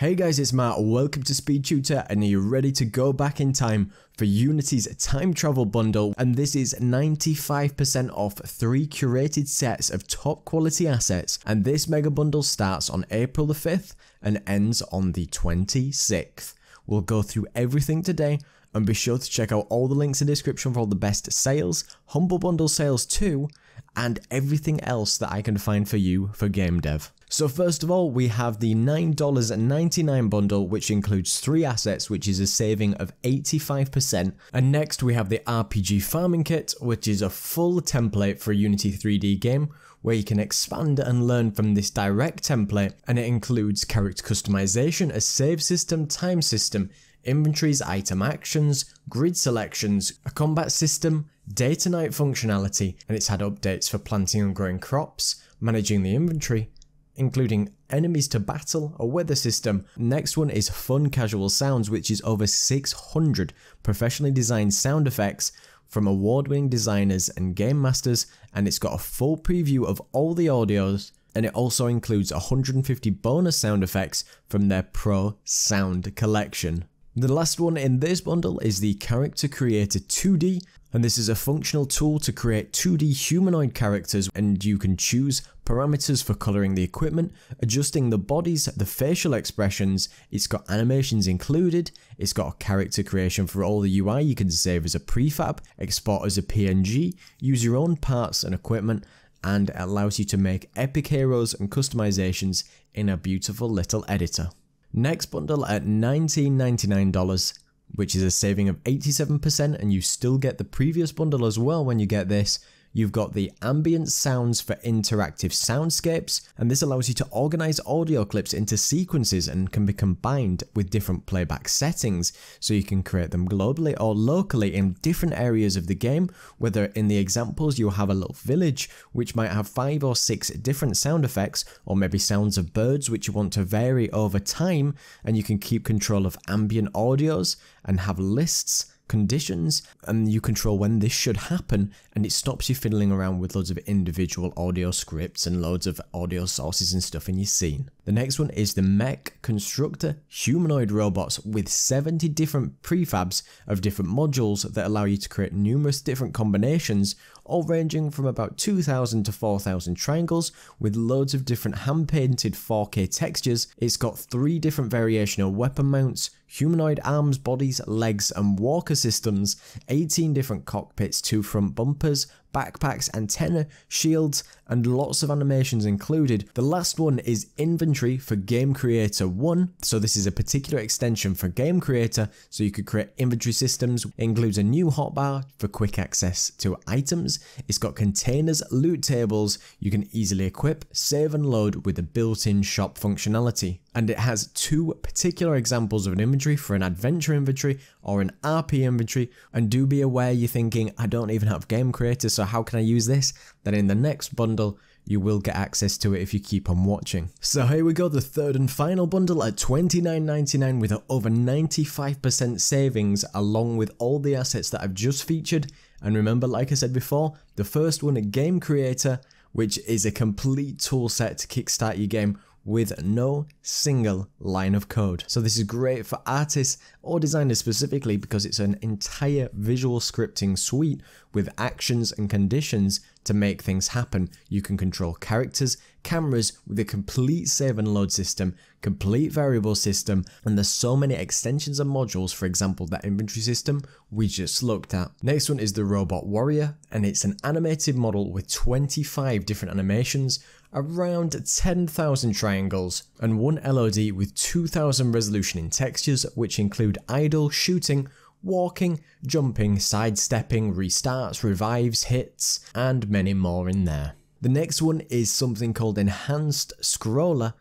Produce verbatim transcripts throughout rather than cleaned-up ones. Hey guys, it's Matt, welcome to SpeedTutor, and are you ready to go back in time for Unity's time travel bundle? And this is ninety-five percent off three curated sets of top quality assets, and this mega bundle starts on April the fifth and ends on the twenty-sixth. We'll go through everything today, and be sure to check out all the links in the description for all the best sales, Humble Bundle sales too, and everything else that I can find for you for game dev. So first of all, we have the nine ninety-nine bundle, which includes three assets, which is a saving of eighty-five percent. And next we have the R P G Farming Kit, which is a full template for a Unity three D game, where you can expand and learn from this direct template, and it includes character customization, a save system, time system, inventories, item actions, grid selections, a combat system, day to night functionality, and it's had updates for planting and growing crops, managing the inventory, including enemies to battle, a weather system. Next one is Fun Casual Sounds, which is over six hundred professionally designed sound effects from award-winning designers and game masters, and it's got a full preview of all the audios, and it also includes one hundred fifty bonus sound effects from their Pro Sound collection. The last one in this bundle is the Character Creator two D, and this is a functional tool to create two D humanoid characters, and you can choose parameters for colouring the equipment, adjusting the bodies, the facial expressions. It's got animations included, it's got a character creation for all the U I, you can save as a prefab, export as a P N G, use your own parts and equipment, and it allows you to make epic heroes and customizations in a beautiful little editor. Next bundle at nineteen ninety-nine dollars, which is a saving of eighty-seven percent, and you still get the previous bundle as well when you get this. You've got the ambient sounds for interactive soundscapes, and this allows you to organize audio clips into sequences and can be combined with different playback settings, so you can create them globally or locally in different areas of the game. Whether in the examples you have a little village which might have five or six different sound effects, or maybe sounds of birds which you want to vary over time, and you can keep control of ambient audios and have lists, conditions, and you control when this should happen, and it stops you fiddling around with loads of individual audio scripts and loads of audio sources and stuff in your scene. The next one is the Mech Constructor Humanoid Robots, with seventy different prefabs of different modules that allow you to create numerous different combinations, all ranging from about two thousand to four thousand triangles, with loads of different hand-painted four K textures. It's got three different variational weapon mounts, humanoid arms, bodies, legs and walker systems, eighteen different cockpits, two front bumpers, backpacks, antenna, shields, and lots of animations included. The last one is Inventory for Game Creator one, so this is a particular extension for Game Creator, so you could create inventory systems. It includes a new hotbar for quick access to items, it's got containers, loot tables, you can easily equip, save and load with a built-in shop functionality. And it has two particular examples of an inventory for an adventure inventory or an R P inventory. And do be aware, you're thinking, I don't even have Game Creator, so how can I use this? Then in the next bundle, you will get access to it if you keep on watching. So here we go, the third and final bundle at twenty-nine ninety-nine with over ninety-five percent savings, along with all the assets that I've just featured. And remember, like I said before, the first one, a Game Creator, which is a complete tool set to kickstart your game with no single line of code. So this is great for artists or designers specifically, because it's an entire visual scripting suite with actions and conditions to make things happen. You can control characters, cameras with a complete save and load system, complete variable system, and there's so many extensions and modules, for example that inventory system we just looked at. Next one is the Robot Warrior, and it's an animated model with twenty-five different animations, around ten thousand triangles, and one L O D with two thousand resolution in textures, which include idle, shooting, walking, jumping, sidestepping, restarts, revives, hits, and many more in there. The next one is something called Enhanced Scroller,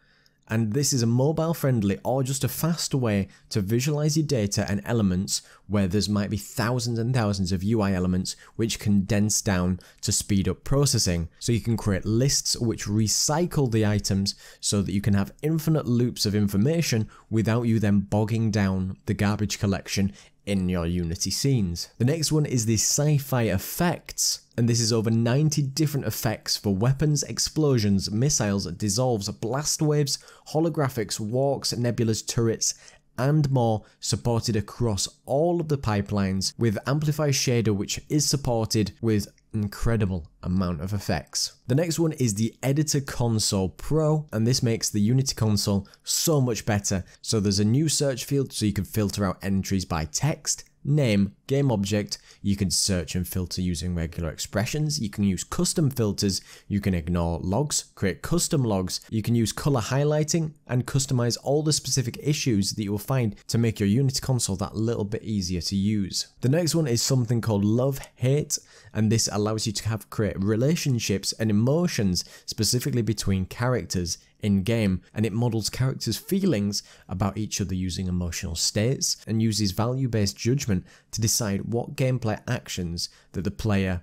and this is a mobile friendly or just a fast way to visualize your data and elements, where there's might be thousands and thousands of U I elements which condense down to speed up processing. So you can create lists which recycle the items so that you can have infinite loops of information without you then bogging down the garbage collection in your Unity scenes. The next one is the sci-fi effects, and this is over ninety different effects for weapons, explosions, missiles, dissolves, blast waves, holographics, walks, nebulas, turrets, and more, supported across all of the pipelines with Amplify Shader, which is supported with incredible amount of effects. The next one is the Editor Console Pro, and this makes the Unity console so much better. So there's a new search field so you can filter out entries by text, name, game object. You can search and filter using regular expressions. You can use custom filters. You can ignore logs, create custom logs. You can use color highlighting and customize all the specific issues that you will find to make your Unity console that little bit easier to use. The next one is something called love-hate, and this allows you to have create relationships and emotions specifically between characters in game, and it models characters' feelings about each other using emotional states and uses value-based judgment to decide what gameplay actions that the player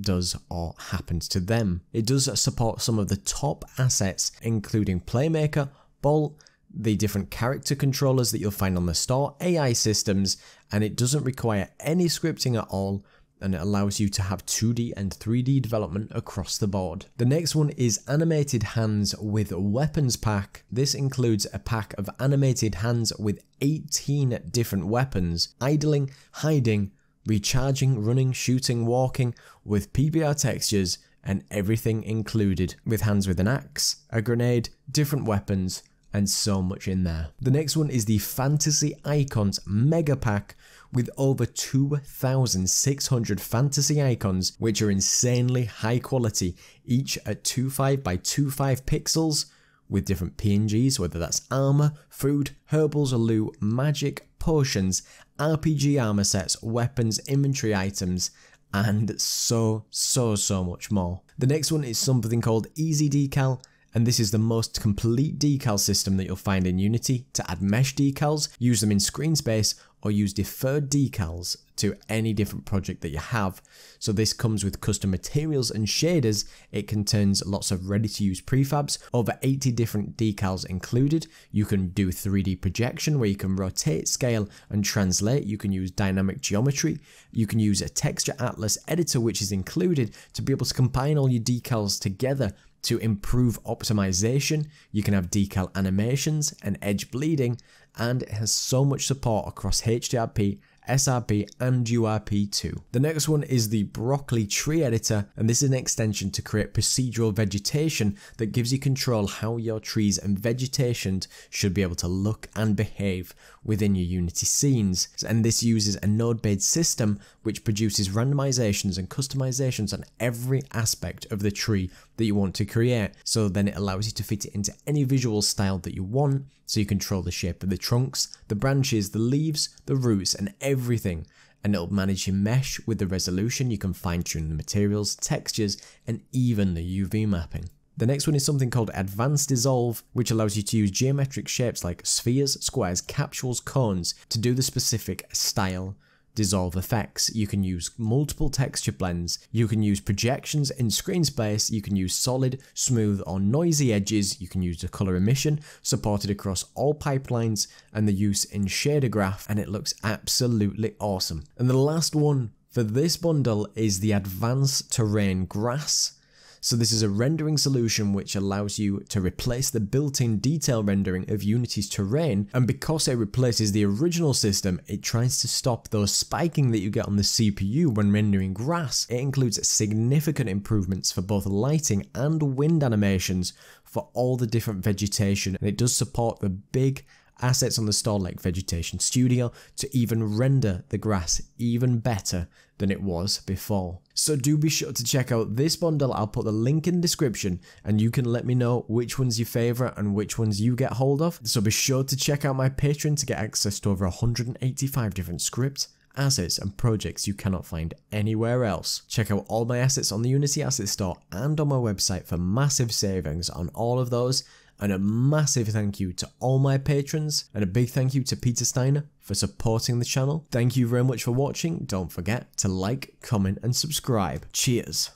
does or happens to them. It does support some of the top assets, including Playmaker, Bolt, the different character controllers that you'll find on the store, A I systems, and it doesn't require any scripting at all, and it allows you to have two D and three D development across the board. The next one is Animated Hands with Weapons Pack. This includes a pack of animated hands with eighteen different weapons, idling, hiding, recharging, running, shooting, walking, with P B R textures and everything included, with hands with an axe, a grenade, different weapons, and so much in there. The next one is the Fantasy Icons Mega Pack, with over two thousand six hundred fantasy icons, which are insanely high quality, each at two point five by two point five pixels, with different P N Gs, whether that's armor, food, herbals, loo, magic, potions, R P G armor sets, weapons, inventory items, and so, so, so much more. The next one is something called Easy Decal, and this is the most complete decal system that you'll find in Unity to add mesh decals, use them in screen space, or use deferred decals to any different project that you have. So this comes with custom materials and shaders. It contains lots of ready-to-use prefabs, over eighty different decals included. You can do three D projection where you can rotate, scale, and translate. You can use dynamic geometry. You can use a texture atlas editor, which is included, to be able to combine all your decals together to improve optimization. You can have decal animations and edge bleeding, and it has so much support across H D R P, S R P, and U R P too. The next one is the Broccoli Tree Editor, and this is an extension to create procedural vegetation that gives you control how your trees and vegetation should be able to look and behave within your Unity scenes. And this uses a node-based system which produces randomizations and customizations on every aspect of the tree that you want to create. So then it allows you to fit it into any visual style that you want, so you control the shape of the trunks, the branches, the leaves, the roots, and everything. And it'll manage your mesh with the resolution. You can fine-tune the materials, textures, and even the U V mapping. The next one is something called Advanced Dissolve, which allows you to use geometric shapes like spheres, squares, capsules, cones to do the specific style dissolve effects. You can use multiple texture blends. You can use projections in screen space. You can use solid, smooth, or noisy edges. You can use the color emission supported across all pipelines and the use in shader graph, and it looks absolutely awesome. And the last one for this bundle is the Advanced Terrain Grass. So this is a rendering solution which allows you to replace the built-in detail rendering of Unity's terrain, and because it replaces the original system, it tries to stop those spiking that you get on the C P U when rendering grass. It includes significant improvements for both lighting and wind animations for all the different vegetation, and it does support the big assets on the store like Vegetation Studio to even render the grass even better than it was before. So do be sure to check out this bundle. I'll put the link in the description, and you can let me know which one's your favorite and which ones you get hold of. So be sure to check out my Patreon to get access to over one hundred eighty-five different scripts, assets, and projects you cannot find anywhere else. Check out all my assets on the Unity Asset Store and on my website for massive savings on all of those. And a massive thank you to all my patrons, and a big thank you to Peter Steiner for supporting the channel. Thank you very much for watching. Don't forget to like, comment, and subscribe. Cheers.